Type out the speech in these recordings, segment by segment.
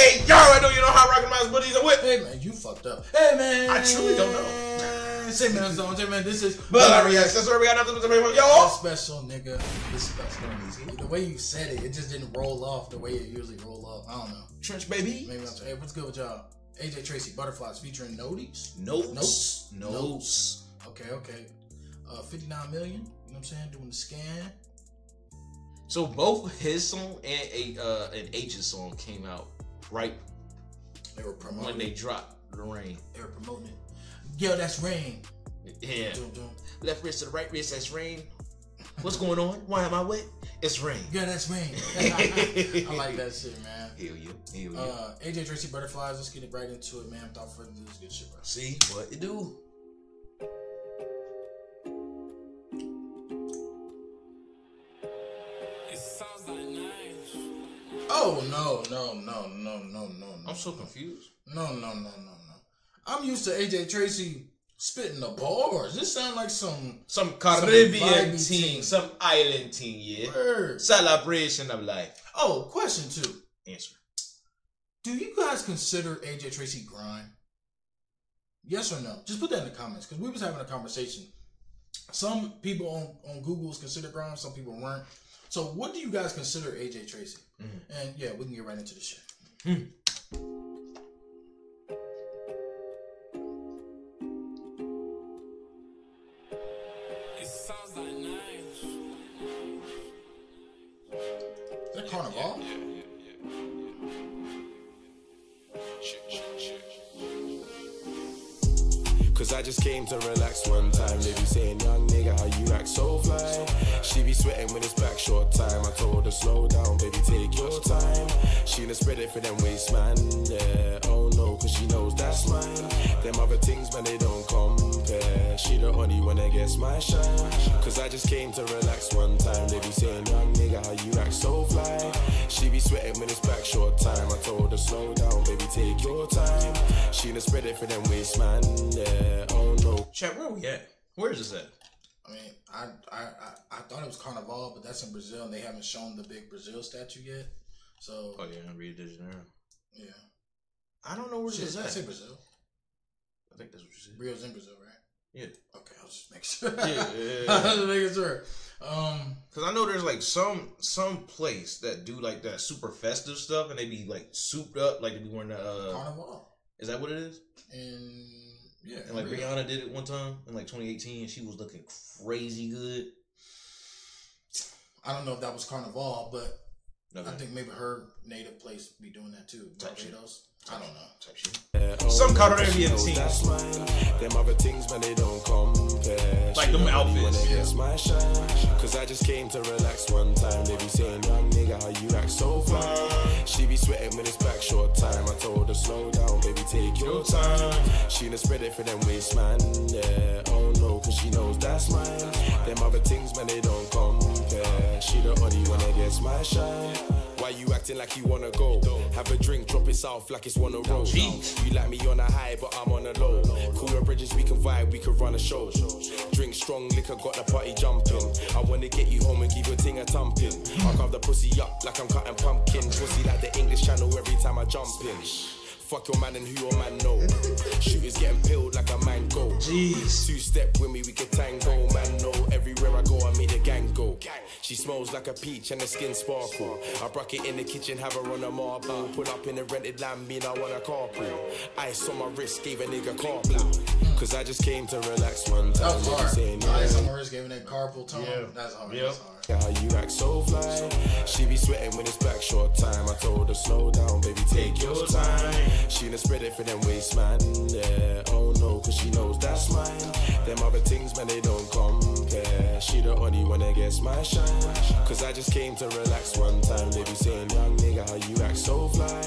Hey, y'all, I know you know how rockin' my buddies are with. Hey, man, you fucked up. Hey, man. I truly don't know. 6 minutes on, 10 minutes. This is Hilarious. That's where we got nothing to do with y'all. Special, nigga. This special music. The way you said it, it just didn't roll off the way it usually roll off. I don't know. Trench, baby. Maybe not. Hey, what's good with y'all? AJ Tracey, Butterflies featuring Notes. Notes. Notes. Okay, okay. 59 million. You know what I'm saying? Doing the scan. So both his song and an H's song came out right. They were promoting when they dropped The Rain. They were promoting it. Yo, that's rain. Yeah. Dum, dum, dum. Left wrist to the right wrist, that's rain. What's going on? Why am I wet? It's rain. Yeah, that's rain. I like that shit, man. Hell yeah. Hell yeah. AJ Tracey, Butterflies. Let's get it right into it, man. Without further ado, this good shit, bro. See what it do. Oh no. I'm so confused. No. I'm used to AJ Tracey spitting the bars. This sound like some Caribbean team, some island team, yeah. Word. Celebration of life. Oh, question two. Answer. Do you guys consider AJ Tracey grind? Yes or no? Just put that in the comments because we was having a conversation. Some people on Google's consider grind, some people weren't. So what do you guys consider AJ Tracey? Mm-hmm. And yeah, we can get right into the shit. Mm. It sounds like nice. Is that Carnival? Yeah. Shit. Cause I just came to relax one time. They be saying, young nigga, how you act so fly. She be sweating when it's back short time. I told her slow down, baby, take your time. She done spread it for them waist, man. Yeah, oh no, cause she knows that's mine. Them other things, man, they don't compare. She the only one that gets my shine. Cause I just came to relax one time. They be saying, young nigga, how you act so fly. She be sweating when it's back short time. I told her slow down, baby, take your time. She done spread it for them waist, man. Yeah, oh no. Chat, where we at? Where is this at? I mean, I thought it was Carnival, but that's in Brazil, and they haven't shown the big Brazil statue yet. So, oh yeah, Rio de Janeiro. Yeah, I don't know where this is at. I say Brazil. I think that's what you said. Rio's in Brazil, right? Yeah. Okay, I'll just make sure. Yeah. I'll just make sure. Because I know there's like some place that do like that super festive stuff, and they be like souped up, like they be wearing the Carnival. Is that what it is? And yeah, and like really. Rihanna did it one time in like 2018, and she was looking crazy good. I don't know if that was Carnival, but okay. I think maybe her native place be doing that too. Barbados. I don't know. Some Caribbean team. Them other things, man, they don't compare. Like them outfits. Yeah. My shine. Cause I just came to relax one time. They be saying, young nigga, how you act so fine. She be sweating when it's back short time. I told her, slow down, baby, take your time. She done spread it for them waist, man. Yeah, oh no, cause she knows that's mine. Them other things, man, they don't compare. She the only one that gets my shine. Why you acting like you wanna go? Have a drink, drop it south like it's one of those. You like me on a high, but I'm on a low. Cooler bridges, we can vibe, we can run a show. Drink strong liquor, got the party jumping. I wanna get you home and give your thing a thumping. I carve the pussy up like I'm cutting pumpkin. Pussy like the English Channel every time I jump in. Fuck your man and who your man know. Shooters getting peeled like a mango. Jeez. Two step with me, we can tango. Man know everywhere I go, I meet the gang go. She smells like a peach and the skin sparkle. I brack it in the kitchen, have her on a marble. Pull up in a rented land, mean I want a carpool. Ice on my wrist, gave a nigga carpool. Cause I just came to relax one time. That was hard. Ice on my wrist, gave a nigga carpool tone. Yeah. That's hard. Yep. That's hard. How you act so fly. She be sweating when it's back short time. I told her slow down, baby, take your time. She done spread it for them waist, man. Yeah, oh no, cause she knows that's mine. Them other things, man, they don't compare. She the only one that gets my shine. Cause I just came to relax one time. They be saying, young nigga, how you act so fly.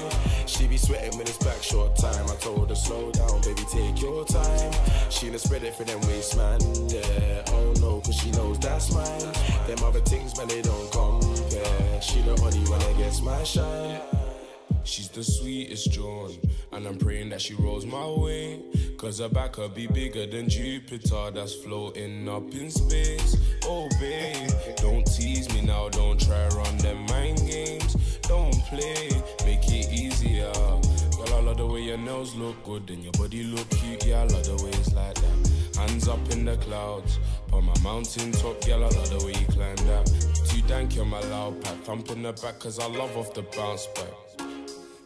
She be sweating when it's back short time. I told her slow down, baby, take your time. She done spread it for them waist, man. Yeah, oh no, cause she knows that's mine. Them other things, man, they don't compare. She the only one that gets my shine. She's the sweetest John, and I'm praying that she rolls my way. Cause her back could be bigger than Jupiter that's floating up in space. Oh babe, don't tease me now, don't try run them mind games. Don't play, make it easier. nails look good and your body look cute, yeah, I love the way it's like that. Hands up in the clouds, on my mountain top, yeah, I love the way you climb that. Too dank, you're my loud pack, thump in the back, cause I love off the bounce back.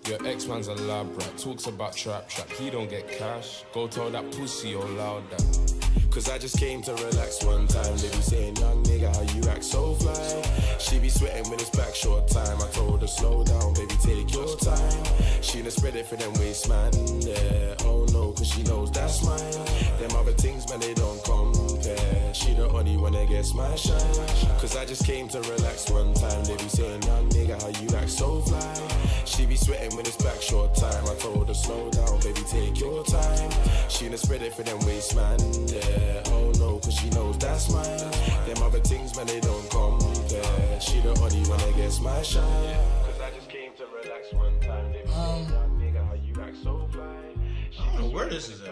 Your ex-man's a lab rat, talks about trap trap, he don't get cash. Go tell that pussy you're loud that. Cause I just came to relax one time. They be saying, young nigga, how you act so fly. She be sweating when it's back short time. I told her, slow down, baby, take your time. She done spread it for them waist, man, yeah. Oh no, cause she knows that's mine. Them other things, man, they don't compare. She the only one that gets my shine. Cause I just came to relax one time. They be saying, young nigga, how you act so fly. She be sweating when it's back short time. I told her, slow down, baby, take your time. She done spread it for them waist, man, yeah. Oh no, cause she knows that's mine. Them other things, man, they don't compare. She the only one that gets my shine. Cause I just came to relax one time. Nigga, how you act so fly. I don't know where this is at. I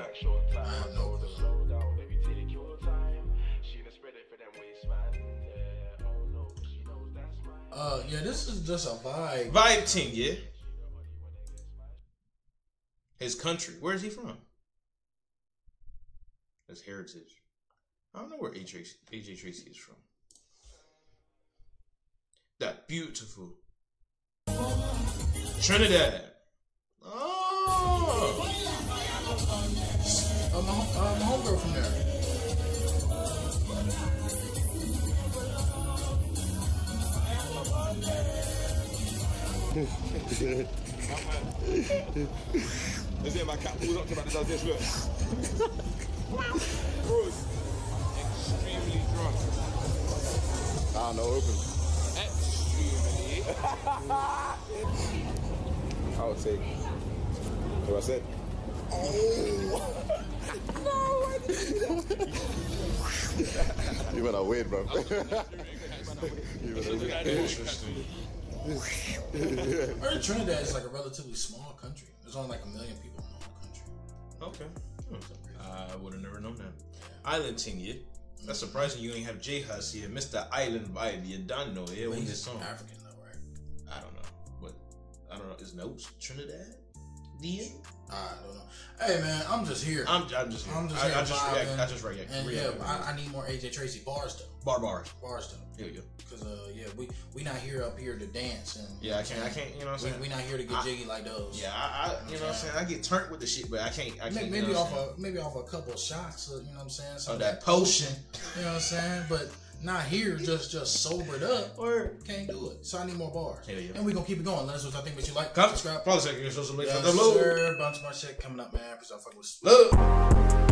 know the slow down, baby, take your time. She done spread it for them waist, man. Oh no, she knows that's mine. Yeah, this is just a vibe. Vibe team, yeah. His country, where is he from? That's heritage. I don't know where AJ Tracey is from. That beautiful Trinidad. Oh, I'm a homegirl from there. Is it my cat pulls up to about this look? Bruce, extremely drunk. Ah, no open. Extremely. I'll take what I said. Oh. No, I didn't. You went away, bro. You went away. Trinidad is like a relatively small country. There's only like 1 million people in the whole country. Okay. I would have never known that. Island team, yeah. That's surprising you ain't have J Hus here. Mr. Island vibe, you don't know it. What's this song? African though, right? I don't know. But I don't know. Is Notes Trinidad? Yeah. I don't know. Hey man, I'm just here. I'm just here. I just react. And yeah, I need more AJ Tracey bars though. Bars though. Here we go. Cause yeah, we not here up here to dance and yeah, I can't. You know what I'm saying? We not here to get jiggy like those. Yeah, you know what I'm saying. I get turned with the shit, but I can't. Maybe you know off a couple of shots. Of, you know what I'm saying? Some that potion. You know what I'm saying? But not here, just sobered up. Or can't do it. So I need more bars. Yeah. And we gonna keep it going. Let us know what I think. What you like? Subscribe. Follow us. Social media. Bunch of my shit coming up, man. Because I fuck with. Love.